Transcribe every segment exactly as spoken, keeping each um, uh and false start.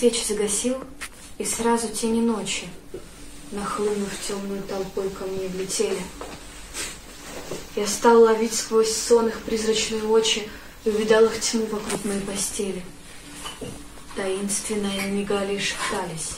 свечи загасил, и сразу тени ночи, нахлынув темную толпой, ко мне влетели. Я стал ловить сквозь сон их призрачные очи и увидал их тьму вокруг моей постели. Таинственно они мигали и шептались.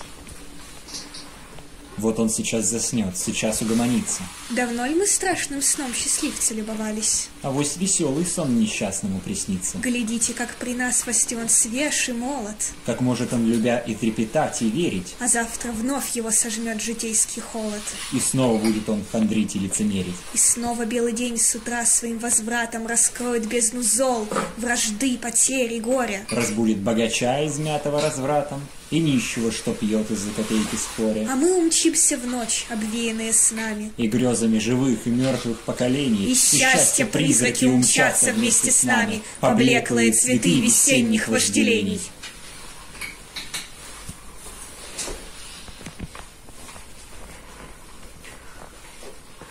Вот он сейчас заснет, сейчас угомонится. Давно ли мы страшным сном счастливцы любовались? А вось веселый сон несчастному приснится. Глядите, как при нас восте он свеж и молод. Как может он, любя, и трепетать, и верить. А завтра вновь его сожмет житейский холод. И снова будет он хандрить и лицемерить. И снова белый день с утра своим возвратом раскроет бездну зол, вражды, потери, горя. Разбудит богача, измятого развратом, и нищего, что пьет из-за копейки споря. А мы умчимся в ночь, обвеянные снами и грезами живых и мертвых поколений. И, и счастье призраки умчатся вместе с нами, поблеклые цветы весенних вожделений.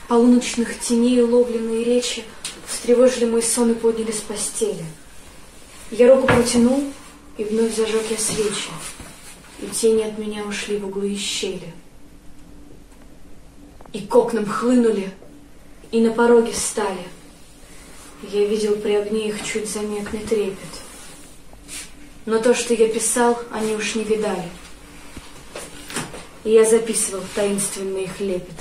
Полуночных теней уловленные речи встревожили мой сон и подняли с постели. Я руку протянул, и вновь зажег я свечи. И тени от меня ушли в углы и щели. И к окнам хлынули, и на пороге стали. Я видел при огне их чуть заметный трепет. Но то, что я писал, они уж не видали. И я записывал таинственный их лепет.